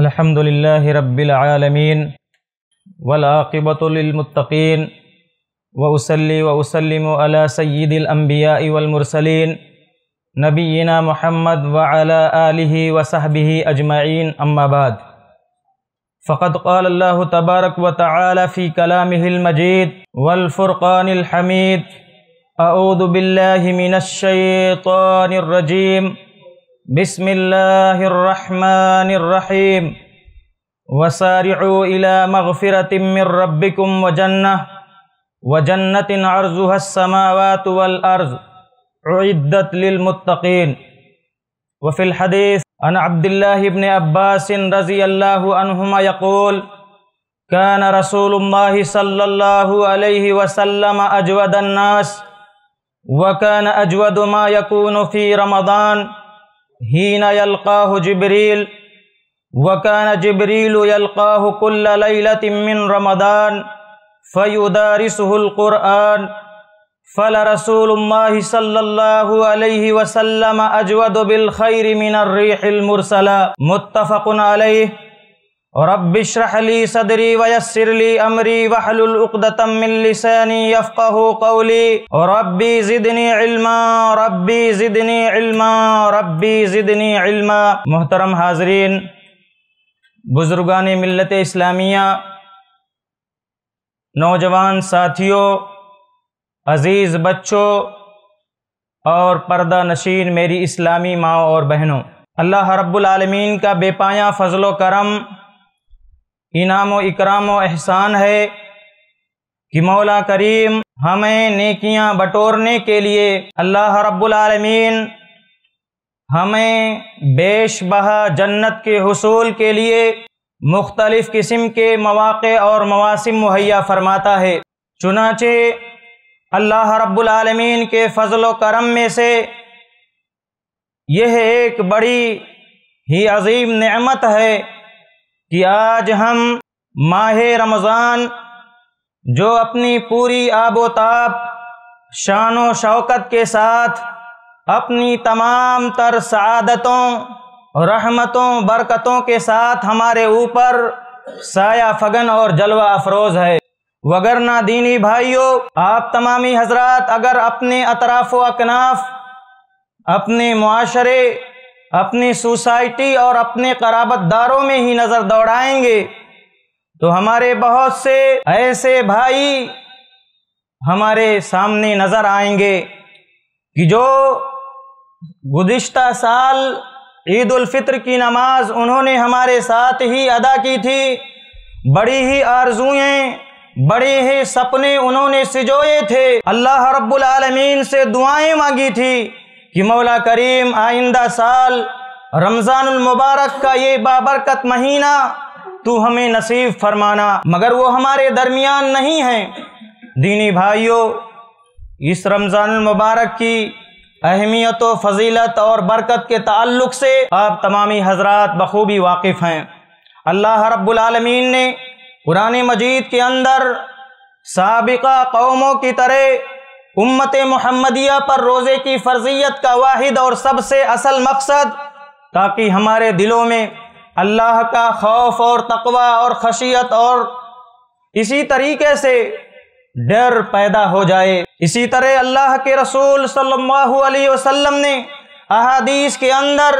अल्हम्दुलिल्लाहि रब्बिल आलमीन वल आक़िबतु लिल मुत्तक़ीन व उसल्ली व उसल्लिमु अला सय्यिदिल अंबियाइ वल मुरसलीन नबीना मुहम्मद व अला आलिहि व सहबिहि अजमाइन अम्मा बाद। फ़क़द क़ाल अल्लाहु तबारक व तआला फ़ी कलामिहिल मजीद वल फ़ुरक़ानिल हमीद अऊज़ु बिल्लाहि मिनश शैतानिर रजीम बिस्मिल्लाहिर रहमानिर रहीम वसारिउ इला मग़फ़िरतिम मिर रब्बिकुम व जन्नतिन अर्ज़ुहस समावातु वल अर्ज़ उइद्दत लिल मुत्तक़ीन। व फ़िल हदीस अन अब्दुल्लाह इब्न अब्बास रज़ियल्लाहु अन्हुमा यक़ूल कान रसूलुल्लाहि सल्लल्लाहु अलैहि वसल्लम अजवदन नास व कान अजवदु मा यकूनु फ़ी रमज़ान हीन यल्क़ाहु जिब्रील व कान जिब्रीलु यल्क़ाहु कुल्ल लैलतिन मिन रमदान फ़युदारिसुहुल क़ुरआन फ़ला रसूलुल्लाहि सल्लल्लाहु अलैहि वसल्लम अजवदु बिल ख़ैरि मिनर रीहिल मुरसला मुत्तफ़क़ुन अलैहि। रब्बिश्रह ली सदरी वयस्सिर ली अमरी वहलुल उक़दतम मिन लिसानी यफ़क़हू क़ौली रब्बी ज़िदनी इल्मा रब्बी ज़िदनी इल्मा रब्बी ज़िदनी इल्मा। मोहतरम हाज़रीन, बुज़ुर्गान मिल्लत इस्लामिया, नौजवान साथियों, अज़ीज़ बच्चों और पर्दा नशीन मेरी इस्लामी माँ और बहनों, अल्लाह रब्बुल आलमीन का बेपाया फ़ज़लो करम, इनाम व इकराम व एहसान है कि मौला करीम हमें नेकियां बटोरने के लिए अल्लाह रब्बुल आलमीन हमें बेश बहा जन्नत के हुसूल के लिए मुख्तलिफ़ किस्म के मवाक़े और मवासिम मुहैया फ़रमाता है। चुनाचे अल्लाह रब्बुल आलमीन के फ़ज़ल व करम में से यह एक बड़ी ही अज़ीम नेमत है कि आज हम माह रमज़ान, जो अपनी पूरी आबोताब शान व शौकत के साथ अपनी तमाम तर सआदतों, रहमतों, बरकतों के साथ हमारे ऊपर साया फगन और जलवा अफरोज़ है, वगरना दीनी भाइयों आप तमामी हजरात अगर अपने अतराफ़ व अकनाफ, अपने मुआशरे, अपनी सोसाइटी और अपने क़राबतदारों में ही नज़र दौड़ाएंगे तो हमारे बहुत से ऐसे भाई हमारे सामने नज़र आएंगे कि जो गुज़िश्ता साल ईद उल फ़ित्र की नमाज उन्होंने हमारे साथ ही अदा की थी, बड़ी ही आरज़ुएँ, बड़े ही सपने उन्होंने सिजोए थे, अल्लाह रब्बुल आलमीन से दुआएं मांगी थी कि मौला करीम आइंदा साल रमज़ानुल मुबारक का ये बाबरकत महीना तू हमें नसीब फरमाना, मगर वो हमारे दरमियान नहीं हैं। दीनी भाइयों, इस रमज़ानुल मुबारक की अहमियत व फजीलत और बरकत के ताल्लुक़ से आप तमामी हजरात बखूबी वाकिफ़ हैं। अल्लाह रब्बुल आलमीन ने कुरान मजीद के अंदर साबिक़ा कौमों की तरह उम्मत मुहम्मदिया पर रोज़े की फ़र्ज़ियत का वाहिद और सबसे असल मकसद ताकि हमारे दिलों में अल्लाह का खौफ और तक़वा और खशियत और इसी तरीके से डर पैदा हो जाए। इसी तरह अल्लाह के रसूल सल्लल्लाहु अलैहि वसल्लम ने अहादीस के अंदर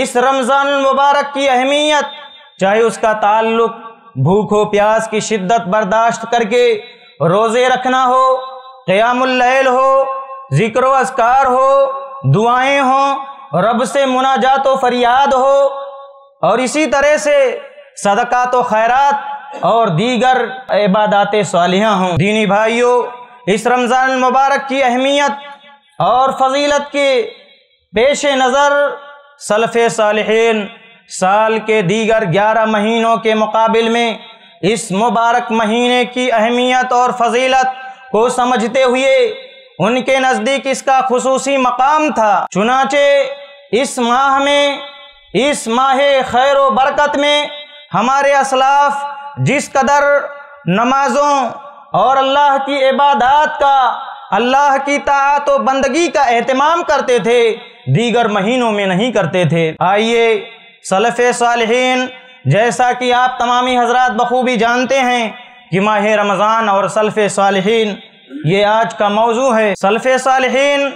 इस रमज़ान मुबारक की अहमियत, चाहे उसका ताल्लुक़ भूख व प्यास की शिद्दत बर्दाश्त करके रोज़े रखना हो, क़ियामुल्लैल हो, ज़िक्र व अज़कार हो, दुआएं हों, रब से मुनाजात व फरियाद हो, और इसी तरह से सदक़ात व खैरात और दीगर इबादात सालिहा हों। दीनी भाइयों, इस रमज़ान मुबारक की अहमियत और फजीलत के पेश नज़र सलफ़ ए सालिहीन साल के दीगर 11 महीनों के मुकाबले में इस मुबारक महीने की अहमियत और फजीलत को समझते हुए उनके नज़दीक इसका खुसूसी मकाम था। चुनाचे इस माह में, इस माह खैर व बरकत में हमारे असलाफ जिस कदर नमाज़ों और अल्लाह की इबादात का, अल्लाह की ताअत व बंदगी का एहतमाम करते थे, दीगर महीनों में नहीं करते थे। आइए सलफ़ सालिहीन जैसा कि आप तमामी हजरात बखूबी जानते हैं कि माह रमज़ान और सल्फ़ सालिहीन ये आज का मौजू है। सल्फ़ सालिहीन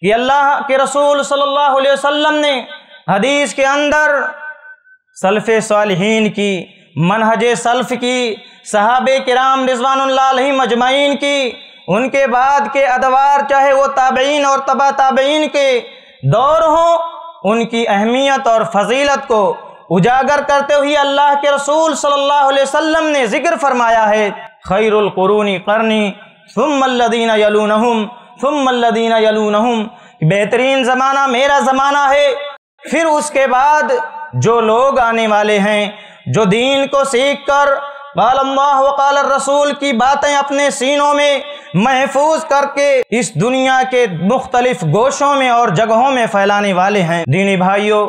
कि अल्लाह के रसूल सल्लल्लाहु अलैहि वसल्लम ने हदीस के अंदर सल्फ़ सालिहीन की, मनहज सल्फ़ की, सहाबे किराम रिज़वानुल्लाह अलैहिम अजमाइन की, उनके बाद के अदवार चाहे वो ताबईन और तबा ताबईन के दौर हो, उनकी अहमियत और फजीलत को उजागर करते हुए अल्लाह के रसूल सल्लल्लाहु अलैहि वसल्लम ने ज़िक्र फरमाया है, खैरुल कुरूनी क़र्नी सुम्मल्लदीना यलूनहुम सुम्मल्लदीना यलूनहुम, बेहतरीन ज़माना मेरा ज़माना है, फिर उसके बाद जो लोग आने वाले हैं जो दीन को सीख कर क़ाल अल्लाह व क़ाल रसूल की बातें अपने सीनों में महफूज करके इस दुनिया के मुख्तलिफ गोशों में और जगहों में फैलाने वाले हैं। दीनी भाइयों,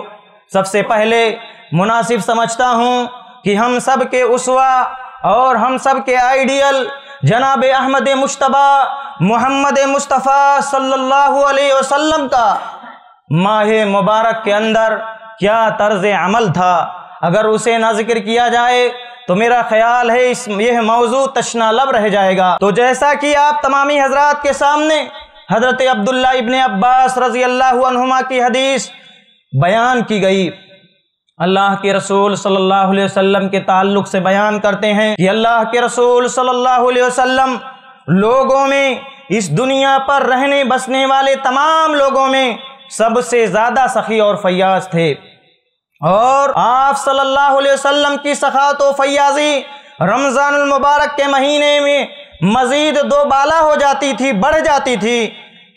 सबसे पहले मुनासिब समझता हूँ कि हम सब के उसवा और हम सब के आइडियल जनाब अहमद मुश्तबा मोहम्मद मुस्तफ़ा सल्लल्लाहु अलैहि वसल्लम का माह मुबारक के अंदर क्या तर्ज अमल था, अगर उसे ना जिक्र किया जाए तो मेरा ख्याल है इस यह मौजू तशना लब रह जाएगा। तो जैसा कि आप तमामी हजरात के सामने हज़रत अब्दुल्ला इब्न अब्बास रज़ी अल्लाहु अन्हुमा की हदीस बयान की गई, अल्लाह के रसूल सल्लल्लाहु अलैहि वसल्लम के ताल्लुक़ से बयान करते हैं कि अल्लाह के रसूल सल्लल्लाहु अलैहि वसल्लम लोगों में, इस दुनिया पर रहने बसने वाले तमाम लोगों में सबसे ज़्यादा सखी और फयाज़ थे, और आप सल्लल्लाहु अलैहि वसल्लम की सखात और फयाज़ी रमज़ानुल मुबारक के महीने में मज़ीद दोबाला हो जाती थी, बढ़ जाती थी।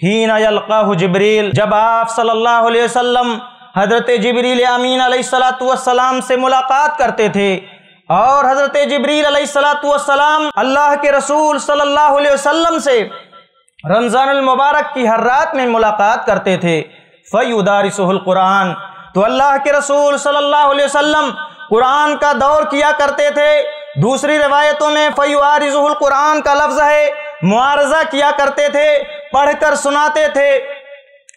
हीना यल्क़ाहु जिब्रील, जब आप सल्लल्लाहु अलैहि वसल्लम हज़रत जिब्रील अमीन अलैहिस्सलातु वस्सलाम से मुलाकात करते थे, और हज़रत जिब्रील अलैहिस्सलातु वस्सलाम अल्लाह के रसूल सल्लल्लाहु अलैहि वसल्लम से रमज़ानुल मुबारक की हर रात में मुलाकात करते थे। फ़युदारिसुहुल कुरान, तो अल्लाह के रसूल सल्लल्लाहु अलैहि वसल्लम कुरान का दौर किया करते थे। दूसरी रिवायतों में फ़युदारिसुहुल कुरान का लफ्ज़ है, मुआरज़ा किया करते थे, पढ़कर सुनाते थे।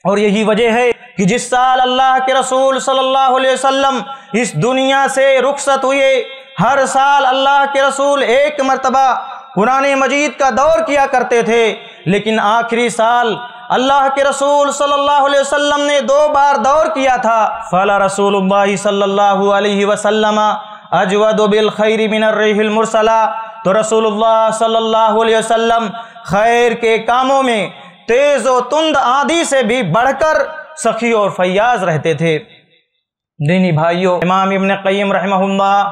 और यही वजह है कि जिस साल अल्लाह के रसूल सल्लल्लाहु अलैहि वसल्लम इस दुनिया से रुखसत हुए, हर साल अल्लाह के रसूल एक मरतबा कुरान मजीद का दौर किया करते थे, लेकिन आखिरी साल अल्लाह के रसूल सल्लल्लाहु अलैहि वसल्लम ने 2 बार दौर किया था। फ़ला रसूलुल्लाह सल्लल्लाहु अलैहि वसल्लम अजवदु बिल खैर मिन अर्रिहिल मुरसला, तो रसूलुल्लाह सल्लल्लाहु अलैहि वसल्लम खैर के कामों में तेज़ व तुंद आंधी से भी बढ़कर सखी और फयाज रहते थे। दीनी भाइयों, इमाम इब्न क़य्यिम रहमहुल्लाह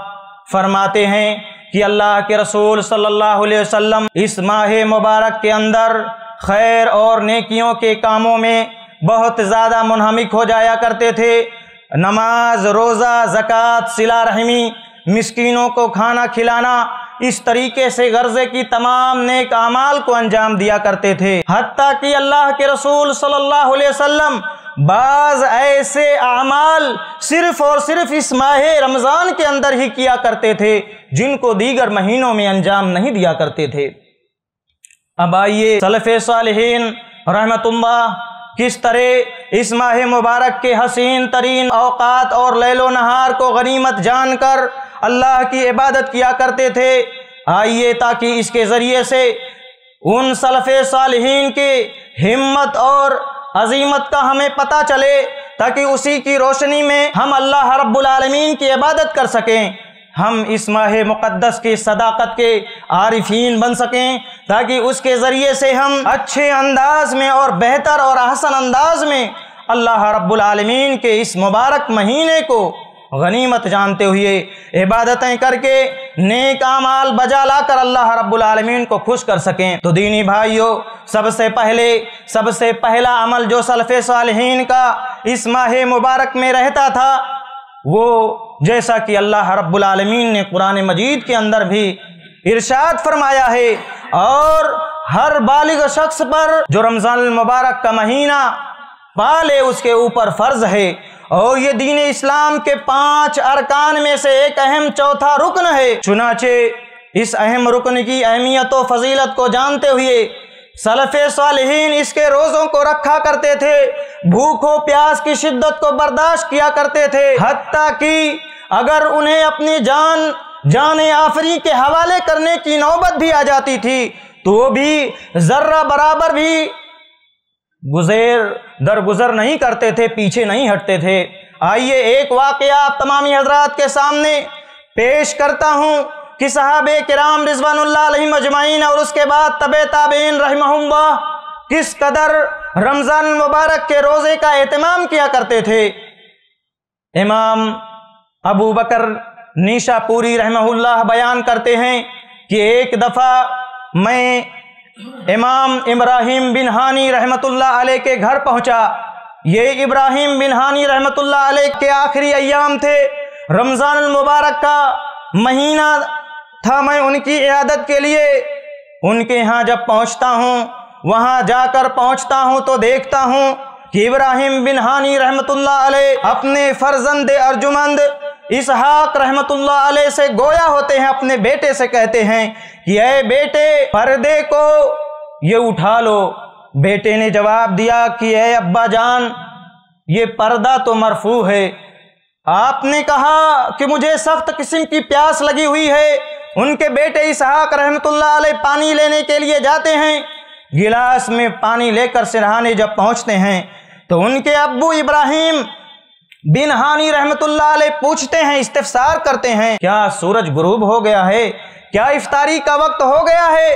फरमाते हैं कि अल्लाह के रसूल सल्लल्लाहु अलैहि वसल्लम इस माह मुबारक के अंदर खैर और नेकियों के कामों में बहुत ज़्यादा मुनहमिक हो जाया करते थे। नमाज, रोज़ा, ज़कात, सिला रहमी, मिस्कीनों को खाना खिलाना, इस तरीके से गर्ज़े की तमाम नेक आमाल को अंजाम दिया करते थे। हत्ता कि अल्लाह के रसूल सल्लल्लाहु अलैहि वसल्लम बाज़ ऐसे आमाल सिर्फ़ और सिर्फ इस माह रमज़ान के अंदर ही किया करते थे, जिनको दीगर महीनों में अंजाम नहीं दिया करते थे। अब आइए सलफ़े सालिहीन रहमतुल्लाह किस तरह इस माह मुबारक के हसीन तरीन औक़ात और लैलो नहार को गनीमत जानकर अल्लाह की इबादत किया करते थे। आइए ताकि इसके ज़रिए से उन सलफ़े सालिहीन के हिम्मत और अज़ीमत का हमें पता चले, ताकि उसी की रोशनी में हम अल्लाह रब्बुल आलमीन की इबादत कर सकें, हम इस माह मुक़द्दस की सदाकत के आरिफीन बन सकें, ताकि उसके ज़रिए से हम अच्छे अंदाज़ में और बेहतर और अहसन अंदाज़ में अल्लाह रब्बुल आलमीन के इस मुबारक महीने को गनीमत जानते हुए इबादतें करके नेक आमाल बजा लाकर अल्लाह रब्बुल आलमीन को खुश कर सकें। तो दीनी भाइयों, सबसे पहला अमल जो सलफ़े सालिहीन का इस माह मुबारक में रहता था, वो जैसा कि अल्लाह रब्बुल आलमीन ने कुरान मजीद के अंदर भी इरशाद फरमाया है, और हर बालिग शख्स पर जो रमज़ानुल मुबारक का महीना पाले उसके ऊपर फ़र्ज है, और ये दीन इस्लाम के 5 अरकान में से एक अहम चौथा रुकन है। चुनाचे इस अहम रुकन की अहमियत और फजीलत को जानते हुए सलफ़े सालिहीन इसके रोज़ों को रखा करते थे, भूख और प्यास की शिद्दत को बर्दाश्त किया करते थे। हत्ता कि अगर उन्हें अपनी जाने आखिरी के हवाले करने की नौबत भी आ जाती थी तो वो भी जर्रा बराबर भी दरगुजर नहीं करते थे, पीछे नहीं हटते थे। आइए एक वाकया आप तमामी हजरात के सामने पेश करता हूँ कि सहाबे किराम रिज़वानुल्लाह अलैहिम अजमाइन और उसके बाद तबे ताबेईन रहमहुल्लाह किस कदर रमज़ान मुबारक के रोज़े का एहतमाम किया करते थे। इमाम अबू बकर नीशापुरी रहमहुल्लाह बयान करते हैं कि एक दफ़ा मैं इमाम इब्राहिम बिन हानी रहमतुल्लाह अलैह के घर पहुँचा। ये इब्राहिम बिन हानी रहमतुल्लाह अलैह के आखिरी अय्याम थे, रमज़ानुल मुबारक का महीना था। मैं उनकी इयादत के लिए उनके यहाँ जब पहुँचता हूँ, वहाँ जाकर पहुँचता हूँ तो देखता हूँ कि इब्राहिम बिन हानी रहमतुल्लाह अलैह अपने फर्जंद अर्जुमंद इसहाक रहमतुल्लाह अलैह से गोया होते हैं, अपने बेटे से कहते हैं कि ऐ बेटे पर्दे को ये उठा लो। बेटे ने जवाब दिया कि ऐ अब्बा जान, ये पर्दा तो मरफू है, आपने कहा कि मुझे सख्त किस्म की प्यास लगी हुई है। उनके बेटे इसहाक रहमतुल्लाह अलैह पानी लेने के लिए जाते हैं, गिलास में पानी लेकर सिरहाने जब पहुंचते हैं तो उनके अब्बू इब्राहिम बिन हानी रहमतुल्लाह अलैह पूछते हैं, इस्तिफसार करते हैं, क्या सूरज गुरूब हो गया है, क्या इफ्तारी का वक्त हो गया है।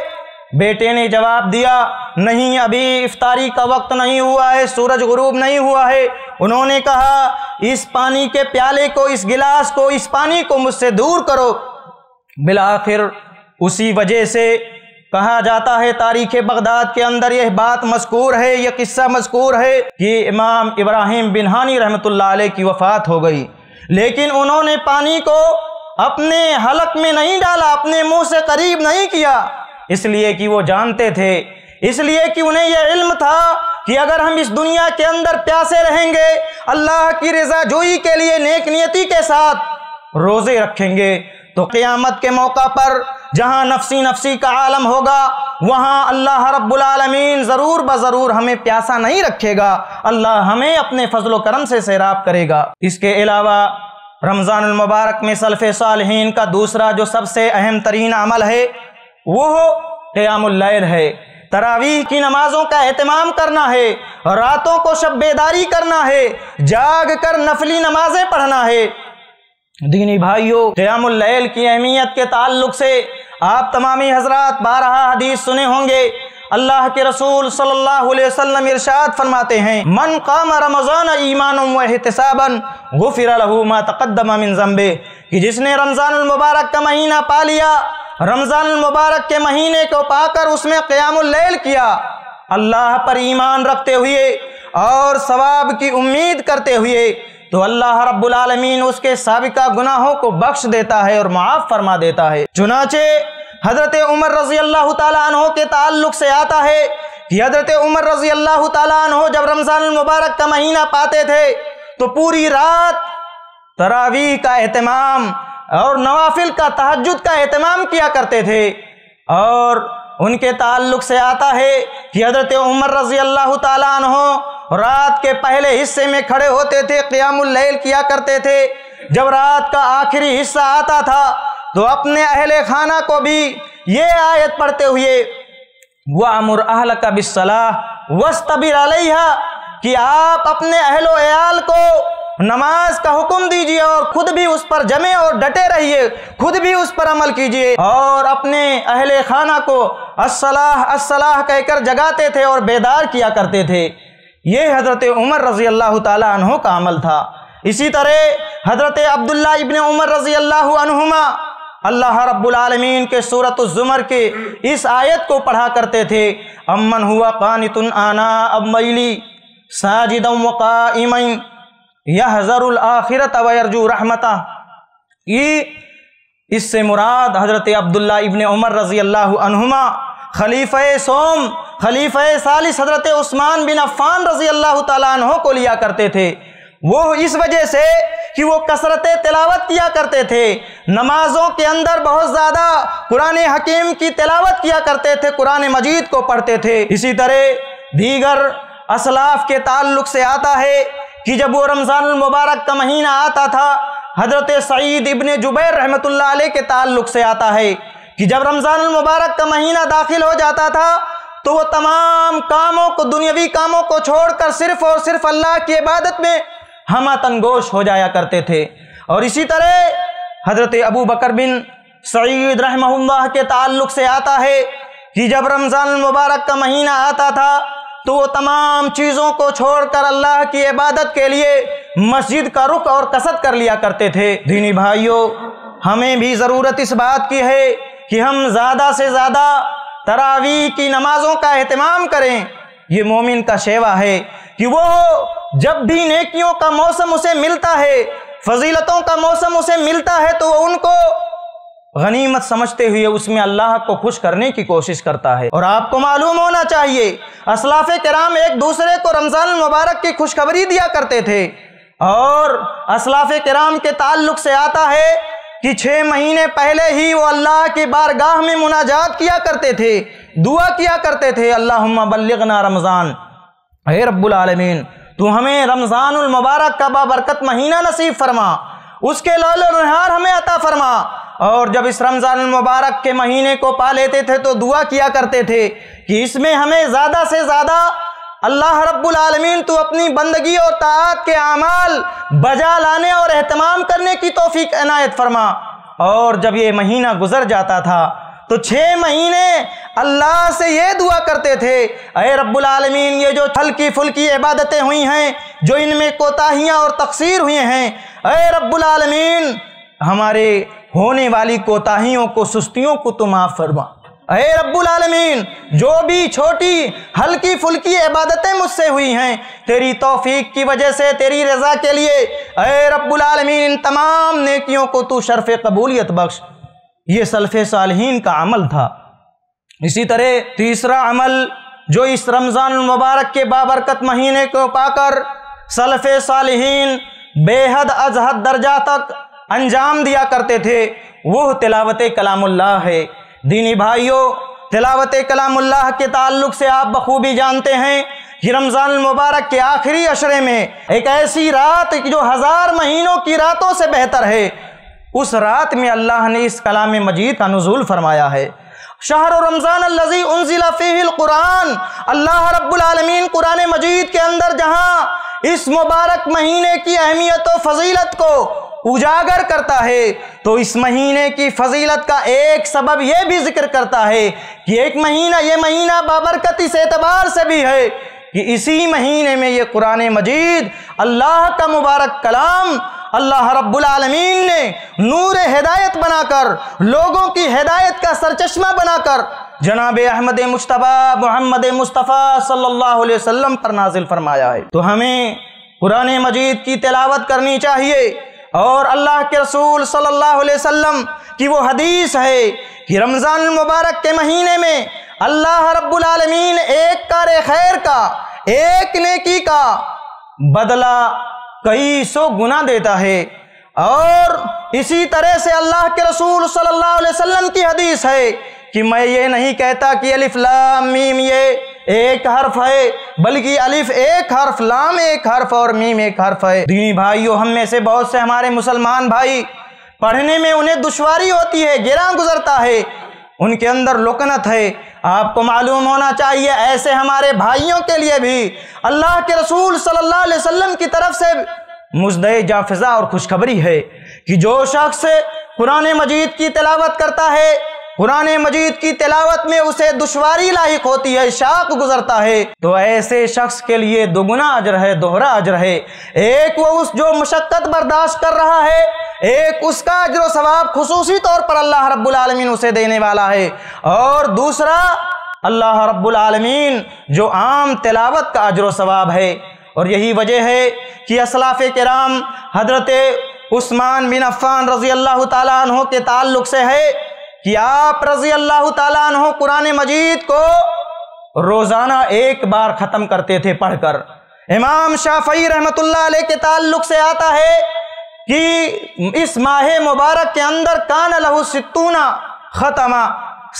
बेटे ने जवाब दिया, नहीं अभी इफ्तारी का वक्त नहीं हुआ है, सूरज गुरूब नहीं हुआ है। उन्होंने कहा इस पानी के प्याले को, इस गिलास को, इस पानी को मुझसे दूर करो। बिलाखिर उसी वजह से कहा जाता है, तारीख़ बगदाद के अंदर यह बात मज़कूर है, यह किस्सा मज़कूर है कि इमाम इब्राहिम बिन हानी रहमतुल्लाह अलैह की वफ़ात हो गई, लेकिन उन्होंने पानी को अपने हलक में नहीं डाला, अपने मुँह से करीब नहीं किया, इसलिए कि वो जानते थे, इसलिए कि उन्हें यह इल्म था कि अगर हम इस दुनिया के अंदर प्यासे रहेंगे, अल्लाह की रज़ाजोई के लिए नेक नियति के साथ रोज़े रखेंगे तो क़यामत के मौका पर जहाँ नफसी नफसी का आलम होगा वहाँ अल्लाह रब्बुल आलमीन ज़रूर बज़रूर हमें प्यासा नहीं रखेगा, अल्लाह हमें अपने फजल व करम से सैराब करेगा। इसके अलावा रमज़ानुल मुबारक में सलफ़ ए सालिहीन का दूसरा जो सबसे अहम तरीन अमल है वो क़ियामुल लैल है। तरावीह की नमाज़ों का एहतमाम करना है, रातों को शब बेदारी करना है, जाग कर नफली नमाजें पढ़ना है। दीनी भाइयों, क़ियामुल लैल की अहमियत के ताल्लुक से आप तमामी हजरात बारहा हदीस सुने होंगे। अल्लाह के रसूल सल्लल्लाहु अलैहि वसल्लम इरशाद फरमाते हैं, मन क़ाम रमज़ान ईमानन व इहतिसाबन गुफ़िर लहू मा तक़द्दम मिन ज़म्बे, कि जिसने रमज़ानुल मुबारक का महीना पा लिया, रमज़ानुल मुबारक के महीने को पाकर उसमें क़ियामुल लैल किया, अल्लाह पर ईमान रखते हुए और सवाब की उम्मीद करते हुए, तो अल्लाह रब्बुल आलमीन उसके साबिका गुनाहों को बख्श देता है और माफ़ फरमा देता है। चुनाचे हज़रत उमर रज़ी अल्लाह ताला अन्हो के ताल्लुक़ से आता है कि हज़रत उमर रज़ी अल्लाह ताला अन्हो जब रमज़ानुल मुबारक का महीना पाते थे तो पूरी रात तरावीह का एहतमाम और नवाफिल का, तहज्जुद का एहतमाम किया करते थे। और उनके ताल्लुक़ से आता है कि हज़रत उमर रज़ी अल्लाह ताला अन्हो रात के पहले हिस्से में खड़े होते थे, क़ियामुल लैल किया करते थे। जब रात का आखिरी हिस्सा आता था तो अपने अहले खाना को भी ये आयत पढ़ते हुए वामुर अहलका बिस्सलाह वस्तबिर अलैहा, कि आप अपने अहलो अयाल को नमाज का हुक्म दीजिए और खुद भी उस पर जमे और डटे रहिए, खुद भी उस पर अमल कीजिए। और अपने अहले खाना को अस्सलाह अस्सलाह कहकर जगाते थे और बेदार किया करते थे। ये हज़रत उमर रज़ी अल्लाह ताला अन्हो का अमल था। इसी तरह हज़रत अब्दुल्ला इब्न उमर रज़ी अल्लाह अन्हुमा अल्लाह रब्बुल आलमीन के सूरत ज़ुमर के इस आयत को पढ़ा करते थे, अमन हुआ क़ानितुन आना अम्मैली साजिदम व क़ाइमन यहज़रुल आखिरत व यरजू रहमता। इससे मुराद हज़रत अब्दुल्ला इब्न उमर रज़ी अल्लाहु अन्हुमा खलीफ़ा सोम, खलीफ़ा सालिस हज़रत उस्मान बिन अफ़ान रज़ी अल्लाह ताला अन्हो को लिया करते थे। वो इस वजह से कि वो कसरत तिलावत किया करते थे, नमाज़ों के अंदर बहुत ज़्यादा कुरान हकीम की तिलावत किया करते थे, कुरान मजीद को पढ़ते थे। इसी तरह दीगर असलाफ के ताल्लुक़ से आता है कि जब वो रमज़ानुल मुबारक का महीना आता था हज़रत सईद इब्ने जुबैर रहमतुल्लाह अलैह के ताल्लुक़ से आता है कि जब रमज़ान मुबारक का महीना दाखिल हो जाता था तो वो तमाम कामों को, दुनियावी कामों को छोड़कर सिर्फ़ और सिर्फ अल्लाह की इबादत में हमातनगोश हो जाया करते थे। और इसी तरह हज़रत अबू बकर बिन सईद रहमहुल्लाह के ताल्लुक़ से आता है कि जब रमज़ान मुबारक का महीना आता था तो वो तमाम चीज़ों को छोड़कर अल्लाह की इबादत के लिए मस्जिद का रुख और कसद कर लिया करते थे। दीनी भाइयों, हमें भी ज़रूरत इस बात की है कि हम ज़्यादा से ज़्यादा तरावी की नमाज़ों का अहतमाम करें। ये मोमिन का शेवा है कि वो जब भी नेकियों का मौसम उसे मिलता है, फजीलतों का मौसम उसे मिलता है, तो वो उनको गनीमत समझते हुए उसमें अल्लाह को खुश करने की कोशिश करता है। और आपको मालूम होना चाहिए, असलाफ़े किराम एक दूसरे को रमज़ान मुबारक की खुशखबरी दिया करते थे। और असलाफ़े किराम के ताल्लुक़ से आता है कि 6 महीने पहले ही वो अल्लाह की बारगाह में मुनाजात किया करते थे, दुआ किया करते थे, अल्लाहुम्मा बल्लिगना रमज़ान, हे रब्बुल आलमीन, तू हमें रमज़ानुल मुबारक का बाबरकत महीना नसीब फरमा, उसके लौलो रुहार हमें अता फरमा। और जब इस रमज़ान मुबारक के महीने को पा लेते थे तो दुआ किया करते थे कि इसमें हमें ज़्यादा से ज़्यादा अल्लाह रब्बुल आलमीन तू अपनी बंदगी और ताआत के आमाल बजा लाने और एहतमाम करने की तौफीक इनायत फरमा। और जब ये महीना गुजर जाता था तो 6 महीने अल्लाह से ये दुआ करते थे, अरे रब्बुल आलमीन, ये जो हल्की फुल्की इबादतें हुई हैं, जो इनमें कोताहियाँ और तकसीर हुई हैं, अरे रब्बुल आलमीन, हमारे होने वाली कोताहियों को, सुस्तियों को तो माफ़ फरमा। अरे रब्बुल आलमीन, जो भी छोटी हल्की फुल्की इबादतें मुझसे हुई हैं, तेरी तौफीक की वजह से, तेरी रज़ा के लिए, अरे रब्बुल आलमीन, तमाम नेकियों को तू शर्फ़ कबूलियत बख्श। ये सल्फ़े सालिहीन का अमल था। इसी तरह तीसरा अमल जो इस रमज़ान मुबारक के बाबरकत महीने को पाकर सल्फ़े सालिहीन बेहद अजहद दर्जा तक अंजाम दिया करते थे, वह तिलावत कलामुल्लाह है। दीनी भाइयों, तिलावत कलामुल्लाह के ताल्लुक़ से आप बखूबी जानते हैं कि रमज़ान मुबारक के आखिरी अशरे में एक ऐसी रात जो 1000 महीनों की रातों से बेहतर है, उस रात में अल्लाह ने इस कलाम मजीद का नुज़ूल फरमाया है। शहर रमज़ान अल्लज़ी उन्ज़िला फ़ीहिल क़ुरान, अल्लाह रब्बुल आलमीन कुरान मजीद के अंदर जहाँ इस मुबारक महीने की अहमियत और फजीलत को उजागर करता है, तो इस महीने की फजीलत का एक सबब यह भी जिक्र करता है कि एक महीना, ये महीना बाबरकत इस एतबार से भी है कि इसी महीने में ये कुरान मजीद, अल्लाह का मुबारक कलाम, अल्लाह रब्बुल आलमीन ने नूर हिदायत बनाकर, लोगों की हिदायत का सरचश्मा बनाकर जनाब अहमद मुश्तबा मोहम्मद मुस्तफ़ा सल्लल्लाहु अलैहि वसल्लम पर नाजिल फरमाया है। तो हमें कुरान मजीद की तिलावत करनी चाहिए। और अल्लाह के रसूल सल्लल्लाहु अलैहि वसल्लम की वो हदीस है कि रमज़ान मुबारक के महीने में अल्लाह रब्बुल आलमीन एक कार्य खैर का, एक नेकी का बदला कई सौ गुना देता है। और इसी तरह से अल्लाह के रसूल सल्लल्लाहु अलैहि वसल्लम की हदीस है कि मैं ये नहीं कहता कि अलिफ लाम मीम ये एक हर्फ है, बल्कि अलिफ एक हर्फ, लाम एक हर्फ और मीम एक हर्फ है। दीनी भाइयों, हम में से बहुत से हमारे मुसलमान भाई पढ़ने में उन्हें दुश्वारी होती है, गिरां गुजरता है, उनके अंदर लोकनत है। आपको मालूम होना चाहिए, ऐसे हमारे भाइयों के लिए भी अल्लाह के रसूल सल्लल्लाहु अलैहि वसल्लम की तरफ से मुजदे जाफिज़ा और खुशखबरी है कि जो शख्स कुरान मजीद की तिलावत करता है, कुरान मजीद की तिलावत में उसे दुश्वारी लाहिक होती है, शाक गुजरता है, तो ऐसे शख्स के लिए दोगुना अजर है, दोहरा अजर है। एक वो उस जो मशक्क़त बर्दाश्त कर रहा है, एक उसका अजर व सवाब खुसूसी तौर पर अल्लाह रब्बुल आलमीन उसे देने वाला है। और दूसरा, अल्लाह रब्बुल आलमीन जो आम तिलावत का अजर व सवाब है। और यही वजह है कि असलाफ़े किराम हज़रत उस्मान बिन अफ़्फ़ान रज़ी अल्लाह तआला अन्हु के ताल्लुक़ से है कि आप रज़ी अल्लाह ताला अन्हु कुरान मजीद को रोज़ाना 1 बार ख़त्म करते थे पढ़कर। इमाम शाफ़ई रहमतुल्लाह अलैह के ताल्लुक़ से आता है कि इस माह मुबारक के अंदर कान लहु 60 ख़तमा,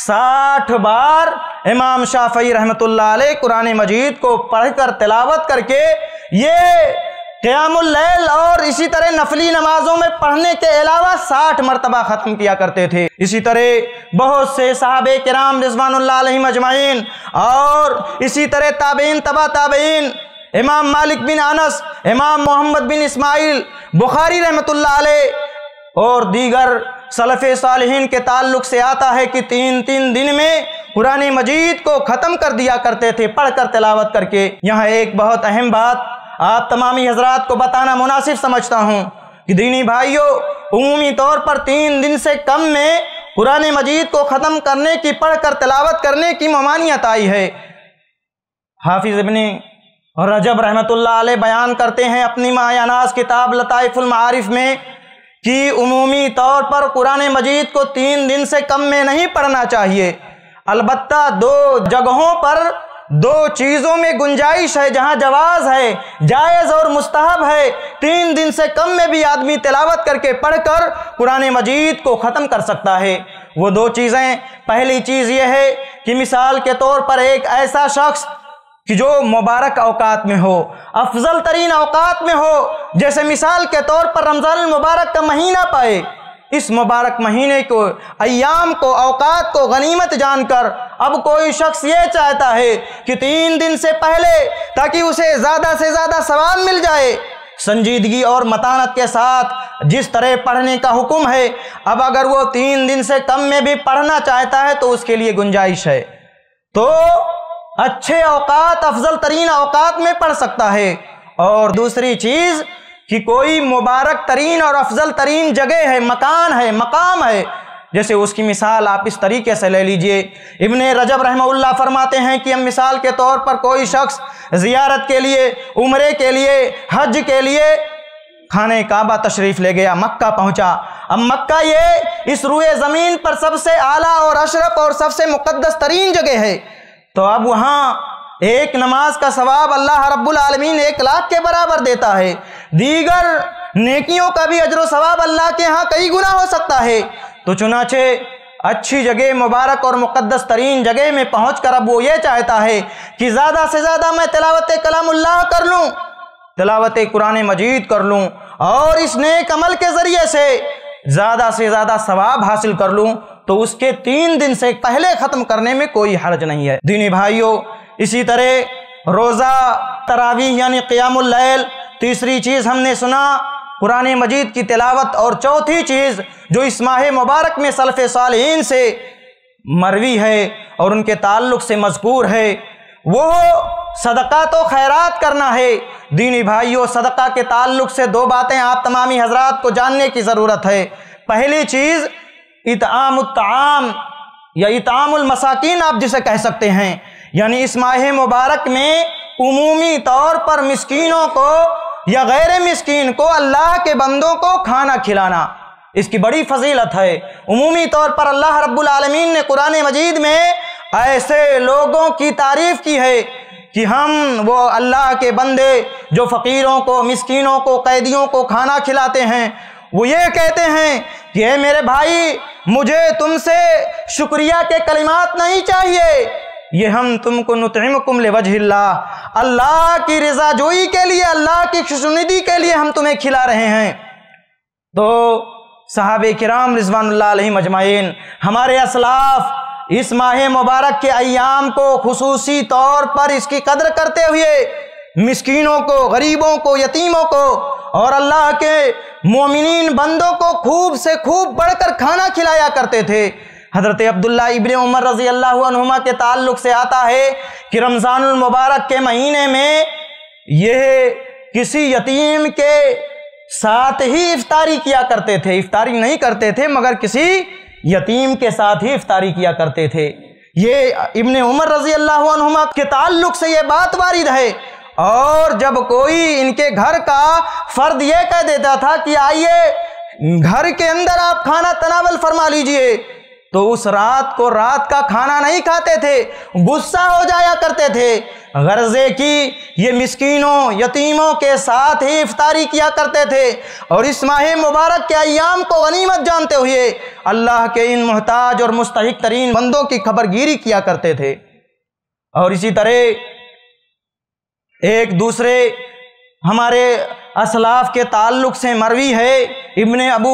60 बार इमाम शाफ़ई रहमतुल्लाह अलैह कुरान मजीद को पढ़कर, तिलावत करके ये क़ियामुल्लैल और इसी तरह नफली नमाजों में पढ़ने के अलावा 60 मरतबा ख़त्म किया करते थे। इसी तरह बहुत से सहाबे किराम रिज़वानुल्लाह अलैहिम अजमाइन और इसी तरह ताबईन तबा ताबईन, इमाम मालिक बिन अनस, इमाम मोहम्मद बिन इस्माइल बुखारी रहमतुल्लाह अलैह और दीगर सलफ़ सालिहीन के ताल्लुक़ से आता है कि 3-3 दिन में कुरान मजीद को ख़त्म कर दिया करते थे पढ़कर तिलावत करके। यहाँ एक बहुत अहम बात आप तमामी हजरात को बताना मुनासिब समझता हूँ कि दीनी भाइयों, उमूमी तौर पर 3 दिन से कम में कुरान मजीद को ख़त्म करने की, पढ़कर तिलावत करने की ममानियत आई है। हाफिज़ इब्ने रजब रहमतुल्लाह अलैह बयान करते हैं अपनी मायानास किताब लताइफुल माआरिफ में कि उमूमी तौर पर कुरान मजीद को 3 दिन से कम में नहीं पढ़ना चाहिए। अलबत्ता 2 जगहों पर 2 चीज़ों में गुंजाइश है जहाँ जवाज़ है, जायज़ और मुस्तहब है। 3 दिन से कम में भी आदमी तिलावत करके पढ़कर कुरान मजीद को ख़त्म कर सकता है। वो 2 चीज़ें, पहली चीज़ ये है कि मिसाल के तौर पर एक ऐसा शख्स कि जो मुबारक औकात में हो, अफजल तरीन औकात में हो, जैसे मिसाल के तौर पर रमज़ानुल मुबारक का महीना पाए, इस मुबारक महीने को, अय्याम को, औकात को गनीमत जानकर अब कोई शख्स ये चाहता है कि 3 दिन से पहले, ताकि उसे ज़्यादा से ज़्यादा सवाब मिल जाए, संजीदगी और मतानत के साथ जिस तरह पढ़ने का हुक्म है, अब अगर वो 3 दिन से कम में भी पढ़ना चाहता है तो उसके लिए गुंजाइश है। तो अच्छे औकात, अफजल तरीन औकात में पढ़ सकता है। और दूसरी चीज़ कि कोई मुबारक तरीन और अफजल तरीन जगह है, मकान है, मकाम है, जैसे उसकी मिसाल आप इस तरीके से ले लीजिए। इब्ने रजब रहमतुल्लाह फरमाते हैं कि हम मिसाल के तौर पर कोई शख्स ज़ियारत के लिए, उम्रे के लिए, हज के लिए खाने काबा तशरीफ़ ले गया, मक्का पहुँचा। अब मक्का ये इस रूए ज़मीन पर सबसे आला और अशरफ और सबसे मुक़द्दस तरीन जगह है। तो अब वहाँ एक नमाज का सवाब अल्लाह रब्बुल आलमीन 1 लाख के बराबर देता है। दीगर नेकियों का भी अजर सवाब अल्लाह के यहाँ कई गुना हो सकता है। तो चुनाचे अच्छी जगह, मुबारक और मुक़द्दस तरीन जगह में पहुँच कर अब वो ये चाहता है कि ज़्यादा से ज़्यादा मैं तिलावत कलामुल्लाह कर लूँ, तिलावत कुरान मजीद कर लूँ और इस नेक अमल के ज़रिए से ज़्यादा सवाब हासिल कर लूँ, तो उसके 3 दिन से पहले ख़त्म करने में कोई हर्ज नहीं है। दीनी भाइयों, इसी तरह रोज़ा, तरावीह यानी क़ियामुल लैल, तीसरी चीज़ हमने सुना कुरान मजीद की तिलावत, और चौथी चीज़ जो इस माह मुबारक में सलफ़े सालिहीन से मरवी है और उनके ताल्लुक़ से मज़कूर है, वो सदका तो खैरात करना है। दीनी भाइयों, सदका के ताल्लुक़ से 2 बातें आप तमामी हजरात को जानने की ज़रूरत है। पहली चीज़ इतामुत ताम या इतामुल मसाकीन आप जिसे कह सकते हैं, यानी इस माह मुबारक में उमूमी तौर पर मिस्कीनों को या गैर मिस्कीन को, अल्लाह के बंदों को खाना खिलाना, इसकी बड़ी फजीलत है। उमूमी तौर पर अल्लाह रब्बुल आलमीन ने कुरान मजीद में ऐसे लोगों की तारीफ़ की है कि हम वो अल्लाह के बंदे जो फ़कीरों को, मिस्कीनों को, कैदियों को खाना खिलाते हैं, वो ये कहते हैं कि हे मेरे भाई, मुझे तुमसे शुक्रिया के कलिमात नहीं चाहिए, ये हम तुमको नुतइमुकुम लिवजहिल्लाह, अल्लाह की रज़ाजोई के लिए, अल्लाह की खुशनुदी के लिए हम तुम्हें खिला रहे हैं। तो सहाबे किराम रिज़वानुल्लाह अलैहिम अजमाइन, हमारे असलाफ इस माह मुबारक के अय्याम को खुसूसी तौर पर इसकी कदर करते हुए मिस्कीनों को, गरीबों को, यतीमों को और अल्लाह के मोमिनीन बंदों को खूब से खूब बढ़कर खाना खिलाया करते थे। हज़रत अब्दुल्ला इब्ने उमर रज़ी अल्लाहु अन्हुमा के ताल्लुक़ से आता है कि रमज़ानुल मुबारक के महीने में यह किसी यतीम के साथ ही इफ्तारी किया करते थे, इफ्तारी नहीं करते थे मगर किसी यतीम के साथ ही इफ्तारी किया करते थे। ये इब्ने उमर रज़ी अल्लाहु अन्हुमा के ताल्लुक़ से ये बात वारिद है। और जब कोई इनके घर का फ़र्द ये कह देता था कि आइए घर के अंदर आप खाना तनावल फरमा लीजिए, तो उस रात को रात का खाना नहीं खाते थे, गुस्सा हो जाया करते थे। गर्जे की ये मिस्कीनों, यतीमों के साथ ही इफ्तारी किया करते थे और इस माह मुबारक के अय्याम को गनीमत जानते हुए अल्लाह के इन मोहताज और मुस्तहिक तरीन बंदों की खबरगिरी किया करते थे। और इसी तरह एक दूसरे हमारे असलाफ के ताल्लुक़ से मरवी है इब्ने अबू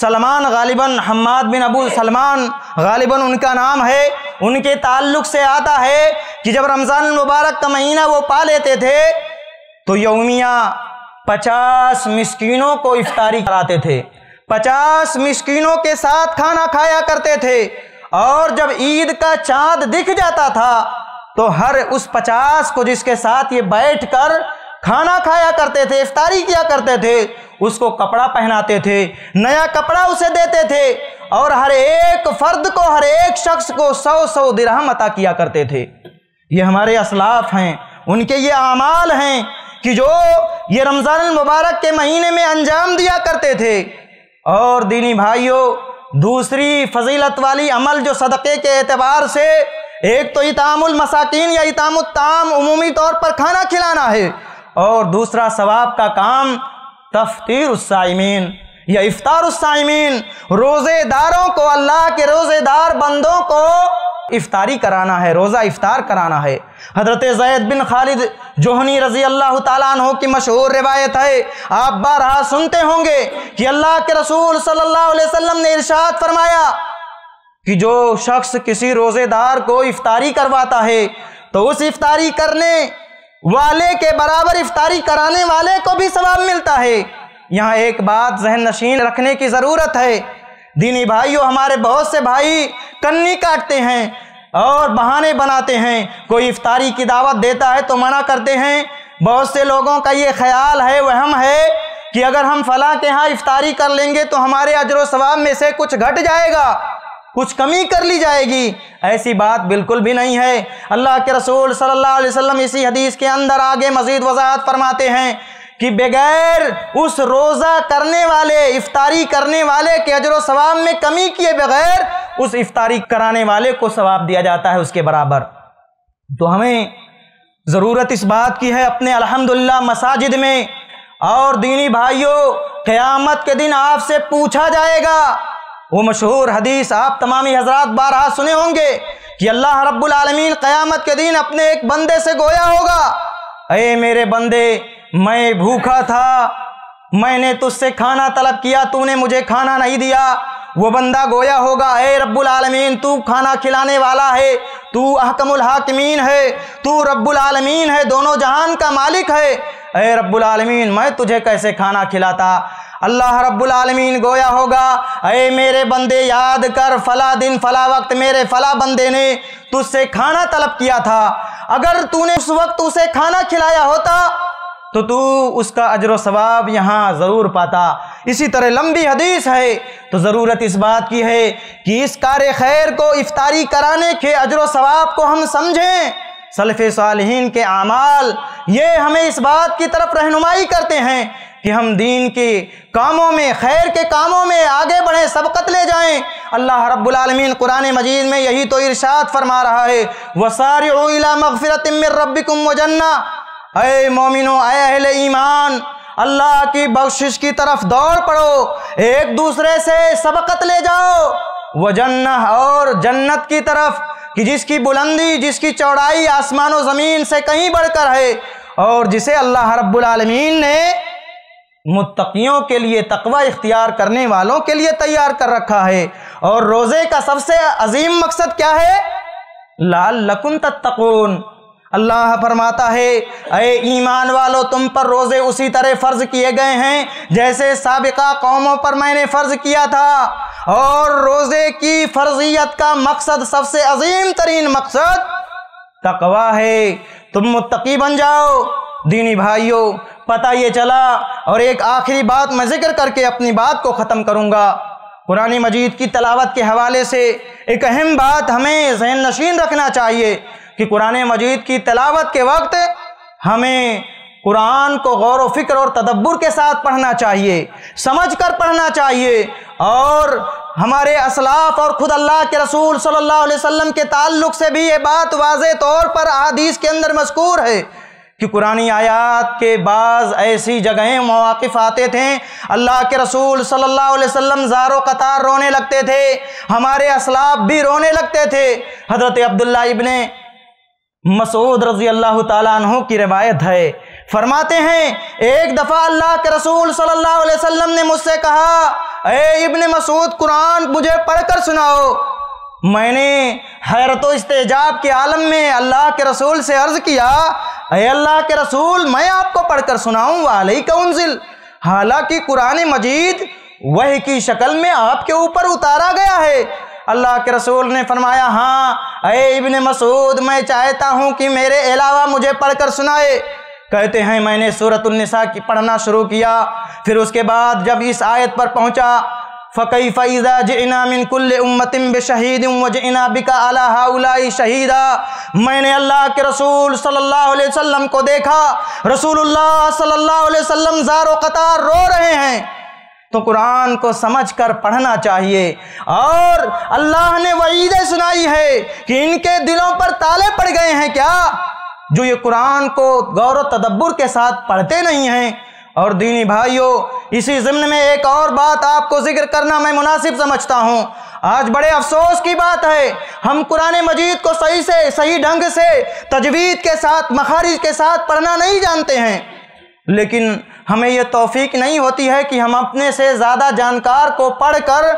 सलमान गालिबन हम्माद बिन अबू सलमान गालिबन उनका नाम है, उनके ताल्लुक़ से आता है कि जब रमज़ान मुबारक का महीना वो पा लेते थे तो यौमिया 50 मिस्कीनों को इफ्तारी कराते थे, 50 मिस्कीनों के साथ खाना खाया करते थे। और जब ईद का चाँद दिख जाता था तो हर उस 50 को जिसके साथ ये बैठ कर खाना खाया करते थे, इफ्तारी किया करते थे, उसको कपड़ा पहनाते थे, नया कपड़ा उसे देते थे और हर एक फर्द को, हर एक शख्स को 100-100 दिरहम अता किया करते थे। ये हमारे असलाफ हैं, उनके ये आमाल हैं कि जो ये रमज़ान मुबारक के महीने में अंजाम दिया करते थे। और दीनी भाइयों, दूसरी फजीलत वाली अमल जो सदक़े के एतबार से, एक तो इतामुल मसाकिन या इतामुत ताम उमूमी तौर पर खाना खिलाना है, और दूसरा सवाब का काम तफ़तीर उस्साइमीन या इफ्तार उस्साइमीन, रोज़ेदारों को, अल्लाह के रोज़ेदार बंदों को इफ्तारी कराना है, रोज़ा इफ्तार कराना है। हज़रत ज़ैद बिन खालिद जोहनी रज़ी अल्लाह ताला अन्हु की मशहूर रिवायत है, आप बारहा सुनते होंगे कि अल्लाह के रसूल सल्लल्लाहु अलैहि वसल्लम ने इरशाद फरमाया कि जो शख्स किसी रोज़ेदार को इफ्तारी करवाता है तो उस इफ्तारी करने वाले के बराबर इफ्तारी कराने वाले को भी सवाब मिलता है। यहाँ एक बात जहन नशीन रखने की ज़रूरत है। दीनी भाइयों, हमारे बहुत से भाई कन्नी काटते हैं और बहाने बनाते हैं, कोई इफ्तारी की दावत देता है तो मना करते हैं। बहुत से लोगों का ये ख्याल है, वहम है कि अगर हम फलां के यहाँ इफ्तारी कर लेंगे तो हमारे अजर सवाब में से कुछ घट जाएगा, कुछ कमी कर ली जाएगी। ऐसी बात बिल्कुल भी नहीं है। अल्लाह के रसूल सल्लल्लाहु अलैहि वसल्लम इसी हदीस के अंदर आगे मज़ीद वजाहत फरमाते हैं कि बगैर उस रोज़ा करने वाले, इफ्तारी करने वाले के अजर सवाब में कमी किए बगैर उस इफ्तारी कराने वाले को सवाब दिया जाता है उसके बराबर। तो हमें ज़रूरत इस बात की है अपने अल्हम्दुलिल्लाह मसाजिद में। और दीनी भाइयों, क़यामत के दिन आपसे पूछा जाएगा, वो मशहूर हदीस आप तमामी हजरात बारहा सुने होंगे कि अल्लाह रब्बुल आलमीन क़यामत के दिन अपने एक बंदे से गोया होगा, ए मेरे बंदे, मैं भूखा था, मैंने तुझसे खाना तलब किया, तूने मुझे खाना नहीं दिया। वो बंदा गोया होगा, ए रब्बुल आलमीन, तू खाना खिलाने वाला है, तू अहकमुल हाकिमीन है, तू रब्बुल आलमीन है, दोनों जहान का मालिक है, ए रब्बुल आलमीन, मैं तुझे कैसे खाना खिलाता। अल्लाह रब्बुल आलमीन गोया होगा, अये मेरे बंदे, याद कर, फ़ला दिन फ़ला वक्त मेरे फ़ला बंदे ने तुझसे खाना तलब किया था, अगर तूने उस वक्त उसे खाना खिलाया होता तो तू उसका अजर सवाब यहाँ ज़रूर पाता। इसी तरह लंबी हदीस है। तो ज़रूरत इस बात की है कि इस कार्य खैर को, इफ्तारी कराने के अजर सवाब को हम समझें। सलफ़ ए सालिहीन के आमाल ये हमें इस बात की तरफ रहनुमाई करते हैं कि हम दीन के कामों में, खैर के कामों में आगे बढ़ें, सबकत ले जाएं। अल्लाह रब्बुल आलमीन कुरान मजीद में यही तो इरशाद फरमा रहा है, वसारिउ इला मग़फ़िरतिम मिर रब्बिकुम व जन्नह, ऐ मोमिनो, ऐ अहले ईमान, अल्लाह की बख्शिश की तरफ दौड़ पड़ो, एक दूसरे से सबकत ले जाओ, व जन्नह, और जन्नत की तरफ कि जिसकी बुलंदी, जिसकी चौड़ाई आसमान व ज़मीन से कहीं बढ़कर है, और जिसे अल्लाह रब्बुल आलमीन ने मुत्तकियों के लिए, तकवा इख्तियार करने वालों के लिए तैयार कर रखा है। और रोज़े का सबसे अजीम मकसद क्या है, लअल्लकुम तत्तकून। अल्लाह फरमाता है, ऐ ईमान वालो, तुम पर रोज़े उसी तरह फ़र्ज़ किए गए हैं जैसे साबिक़ा कौमों पर मैंने फ़र्ज़ किया था। और रोज़े की फ़र्ज़ियत का मकसद, सबसे अजीम तरीन मकसद तकवा है, तुम मुत्तकी बन जाओ। दीनी भाइयों, पता ये चला, और एक आखिरी बात मैं ज़िक्र करके अपनी बात को ख़त्म करूँगा। कुरान मजीद की तलावत के हवाले से एक अहम बात हमें ज़हन नशीन रखना चाहिए कि कुरान मजीद की तलावत के वक्त हमें कुरान को गौर व फिक्र और तदब्बुर के साथ पढ़ना चाहिए, समझ कर पढ़ना चाहिए। और हमारे असलाफ और ख़ुद अल्लाह के रसूल सल्लल्लाहु अलैहि वसल्लम के ताल्लुक़ से भी ये बात वाज़े तौर पर अहादीस के अंदर मज़कूर है कि कुरानी आयात के बाज़ ऐसी जगहें, मौक़िफ़ आते थे, अल्लाह के रसूल सल्लल्लाहु अलैहि वसल्लम ज़ारो क़तार रोने लगते थे, हमारे असलाफ़ भी रोने लगते थे। हज़रत अब्दुल्लाह इब्ने मसऊद रज़ी अल्लाह ताला अन्हु की रिवायत है, फरमाते हैं, एक दफ़ा अल्लाह के रसूल सल्लल्लाहु अलैहि वसल्लम ने मुझसे कहा, ए इब्न मसूद कुरान मुझे पढ़कर सुनाओ। मैंने हैरत व इस्तेजाब के आलम में अल्लाह के रसूल से अर्ज़ किया, ए अल्लाह के रसूल मैं आपको पढ़कर सुनाऊँ वालई का उनजिल, हालांकि कुरान मजीद वही की शक्ल में आपके ऊपर उतारा गया है। अल्लाह के रसूल ने फरमाया, हाँ ए इब्न मसूद मैं चाहता हूँ कि मेरे अलावा मुझे पढ़कर सुनाए। कहते हैं मैंने सूरतुल निसा की पढ़ना शुरू किया, फिर उसके बाद जब इस आयत पर पहुँचा, फ़कैफ़ इज़ा जि'ना मिन कुल्लि उम्मतिन बिशहीदिन व जि'ना बिका अला हाउलाई शहीदा। मैंने अल्लाह के रसूल सल्लल्लाहु अलैहि वसल्लम को देखा, रसूलुल्लाह सल्लल्लाहु अलैहि वसल्लम ज़ारो क़तार रो रहे हैं। तो कुरान को समझकर पढ़ना चाहिए। और अल्लाह ने वईदें सुनाई है कि इनके दिलों पर ताले पड़ गए हैं क्या, जो ये कुरान को गौर व तदब्बुर के साथ पढ़ते नहीं हैं। और दीनी भाइयों, इसी ज़िम्न में एक और बात आपको जिक्र करना मैं मुनासिब समझता हूँ। आज बड़े अफसोस की बात है, हम कुरान मजीद को सही ढंग से तजवीद के साथ मखारिज के साथ पढ़ना नहीं जानते हैं, लेकिन हमें यह तौफीक नहीं होती है कि हम अपने से ज़्यादा जानकार को पढ़कर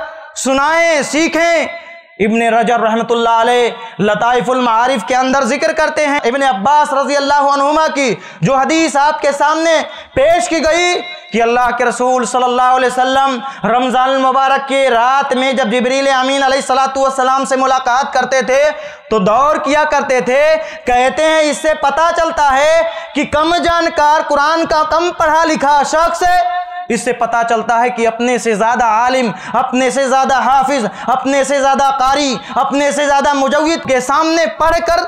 सुनाएं, सीखें। इब्ने रजब रहमतुल्लाह अलैह लताइफुल माआरिफ के अंदर जिक्र करते हैं इब्ने अब्बास रज़ी अल्लाह अन्हुमा की, जो हदीस आपके सामने पेश की गई कि अल्लाह के रसूल सल्लल्लाहु अलैहि वसल्लम रमज़ान मुबारक की रात में जब जिब्रील अमीन अलैहिस्सलातु वस्सलाम से मुलाकात करते थे तो दौर किया करते थे। कहते हैं इससे पता चलता है कि कम जानकार, कुरान का कम पढ़ा लिखा शख्स, इससे पता चलता है कि अपने से ज़्यादा आलिम, अपने से ज़्यादा हाफिज़, अपने से ज़्यादा कारी, अपने से ज़्यादा मुजव्विद के सामने पढ़ कर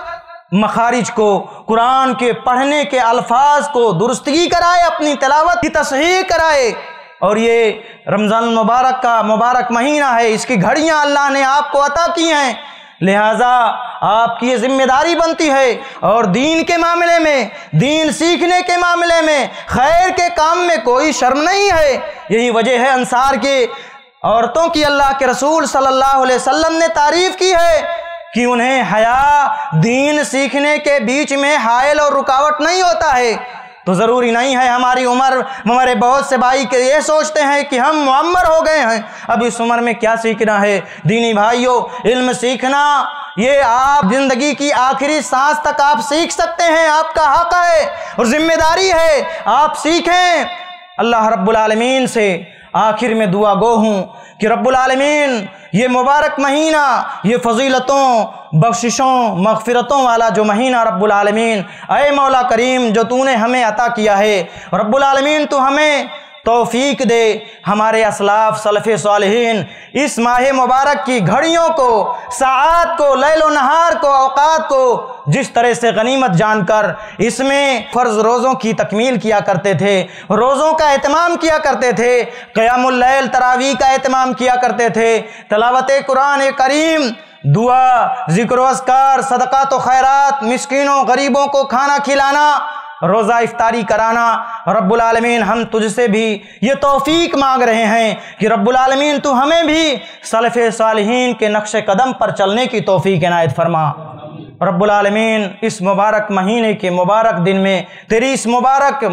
मखारिज को, कुरान के पढ़ने के अल्फाज को दुरुस्तगी कराए, अपनी तिलावत की तसहीह कराए। और ये रमज़ान मुबारक का मुबारक महीना है, इसकी घड़ियां अल्लाह ने आपको अता की हैं, लिहाजा आपकी ये ज़िम्मेदारी बनती है। और दीन के मामले में, दीन सीखने के मामले में, खैर के काम में कोई शर्म नहीं है। यही वजह है अंसार के औरतों की अल्लाह के रसूल सल्लल्लाहु अलैहि वसल्लम ने तारीफ़ की है कि उन्हें हया दीन सीखने के बीच में हायल और रुकावट नहीं होता है। तो ज़रूरी नहीं है हमारी उम्र, हमारे बहुत से भाई के ये सोचते हैं कि हम मुअम्मर हो गए हैं, अब इस उम्र में क्या सीखना है। दीनी भाइयों, इल्म सीखना ये आप ज़िंदगी की आखिरी सांस तक आप सीख सकते हैं, आपका हक़ है और ज़िम्मेदारी है, आप सीखें। अल्लाह रब्बुल आलमीन से आखिर में दुआ गो हूँ कि रब्बुल आलमीन ये मुबारक महीना, ये फ़जीलतों, बख्शिशों, मग़फ़िरतों वाला जो महीना रब्बुल आलमीन, ऐ मौला करीम जो तूने हमें अता किया है रब्बुल आलमीन, तू हमें तौफ़ीक दे। हमारे असलाफ़ सलफ़ सालिहीन इस माह मुबारक की घड़ियों को, साआत को, लैलो नहार को, औक़ात को जिस तरह से गनीमत जानकर इसमें फ़र्ज़ रोज़ों की तकमील किया करते थे, रोज़ों का एहतमाम किया करते थे, क़ियामुल लैल तरावी का एहतमाम किया करते थे, तलावत कुरान करीम, दुआ, ज़िक्र वज़कार, सदक़ात व खैरात, मिस्किनों गरीबों को खाना खिलाना, रोज़ा इफ्तारी कराना। रब्बुल आलमीन हम तुझसे भी ये तौफ़ीक मांग रहे हैं कि रब्बुल आलमीन तू हमें भी सलफ़ सालिहीन के नक्श कदम पर चलने की तौफ़ीक इनायत फरमा। रब्बुल आलमीन इस मुबारक महीने के मुबारक दिन में तेरी इस मुबारक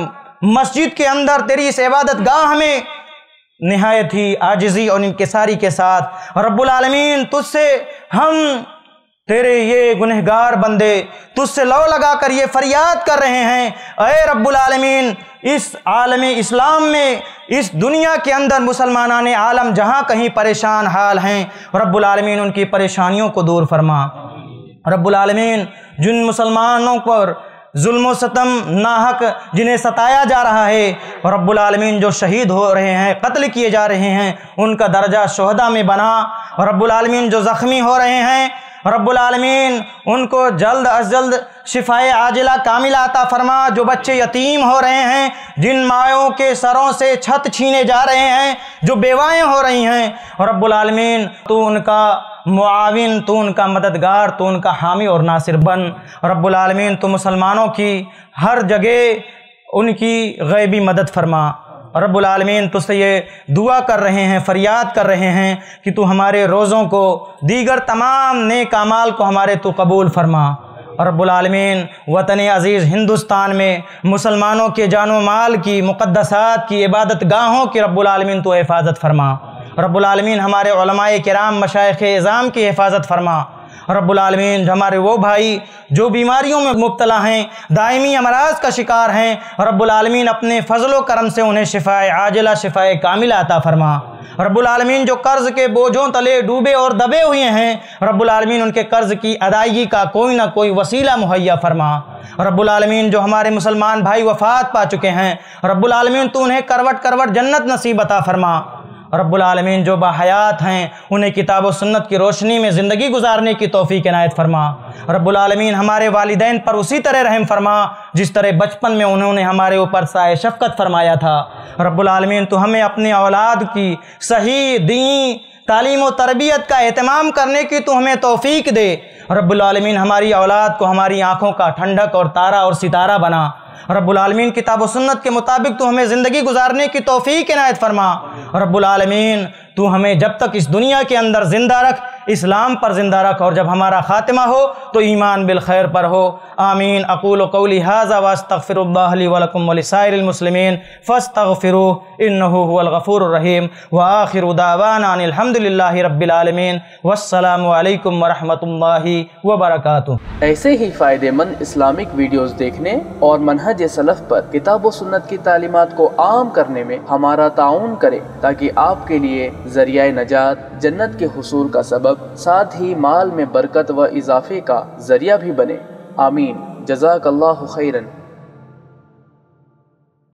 मस्जिद के अंदर, तेरी इस इबादत गाह में नहायत ही आजिज़ी और इनकिसारी के साथ रब्बुल आलमीन तुझसे हम, तेरे ये गुनहगार बंदे तुझसे लौ लगा कर ये फरियाद कर रहे हैं, ऐ रब्बुल आलमीन इस आलमी इस्लाम में, इस दुनिया के अंदर मुसलमानाने आलम जहाँ कहीं परेशान हाल हैं, रब्बुल आलमीन उनकी परेशानियों को दूर फरमा। रब्बुल आलमीन जिन मुसलमानों पर जुल्म सितम नाहक जिन्हें सताया जा रहा है, रब्बुल आलमीन जो शहीद हो रहे हैं, कत्ल किए जा रहे हैं, उनका दर्जा शोहदा में बना। रब्बुल आलमीन जो ज़ख्मी हो रहे हैं, रब्बुल आलमीन उनको जल्द अज जल्द शिफाए आजिला कामिला अता फरमा। जो बच्चे यतीम हो रहे हैं, जिन माओं के सरों से छत छीने जा रहे हैं, जो बेवाएँ हो रही हैं, रब्बुल आलमीन तू उनका मुआविन, तू उनका मददगार, तू उनका हामी और नासिर बन। रब्बुल आलमीन तू मुसलमानों की हर जगह उनकी गैबी मदद फरमा। रब्बुल आलमीन तुझसे ये दुआ कर रहे हैं, फरियाद कर रहे हैं कि तू हमारे रोज़ों को, दीगर तमाम नेक आमाल को हमारे तू कबूल फरमा। रब्बुल आलमीन वतन अज़ीज़ हिंदुस्तान में मुसलमानों के जानो माल की, मुक़द्दसात की, इबादत गाहों की रब्बुल आलमीन तो हिफाजत फरमा। रब्बुल आलमीन हमारे उलमाए किराम मशाइख़ इज़ाम की हिफाजत फरमा। रब्बुल आलमीन हमारे वो भाई जो बीमारियों में मुब्तला हैं, दायमी अमराज का शिकार हैं, रब्बुल आलमीन अपने फजलो करम से उन्हें शिफाए आजिला, शिफाए कामिला अता फरमा। रब्बुल आलमीन जो कर्ज़ के बोझों तले डूबे और दबे हुए हैं, रब्बुल आलमीन उनके कर्ज़ की अदायगी का कोई ना कोई वसीला मुहैया फरमा। रब्बुल आलमीन जो हमारे मुसलमान भाई वफ़ात पा चुके हैं, रब्बुल आलमीन तो उन्हें करवट करवट जन्नत नसीब अता फरमा। रब्बुल आलमीन जो बाहयात हैं, उन्हें किताब और सुन्नत की रोशनी में ज़िंदगी गुजारने की तौफीक इनायत फरमा। रब्बुल आलमीन हमारे वालिदैन पर उसी तरह रहम फरमा जिस तरह बचपन में उन्होंने हमारे ऊपर साए शफ़क़त फरमाया था। रब्बुल आलमीन तो हमें अपने औलाद की सही दीन तालीम व तरबियत का एहतमाम करने की तो हमें तौफीक दे। रब्बुल आलमीन हमारी औलाद को हमारी आँखों का ठंडक और तारा और सितारा बना। रब्बुल आलमीन किताब व सुन्नत के मुताबिक तो हमें ज़िंदगी गुजारने की तौफीक इनायत फरमा। रब्बुल आलमीन तू हमें जब तक इस दुनिया के अंदर ज़िंदा रख, इस्लाम पर ज़िंदा रख, और जब हमारा ख़ातिमा हो तो ईमान बिल खैर पर हो। आमीन। अक़ूलु क़ौली हाज़ा व अस्तग़फ़िरुल्लाह ली व लकुम व लिसाइरिल मुस्लिमीन फ़ास्तग़फ़िरूहु इन्नहु हुवल गफ़ूरुर रहीम। व आख़िरु दावाना अनिल हम्दुलिल्लाहि रब्बिल आलमीन। वस्सलामु अलैकुम व रहमतुल्लाहि व बरकातुहू। ऐसे ही फ़ायदेमंद इस्लामिक वीडियोज़ देखने और मनहज सलफ़ पर किताब व सुन्नत की तालीमात को आम करने में हमारा ताउन करें, ताकि आपके लिए ज़रिया नजात, जन्नत के हुसूल का सबब, साथ ही माल में बरकत व इजाफे का ज़रिया भी बने। आमीन। जज़ाकल्लाहु खैरन।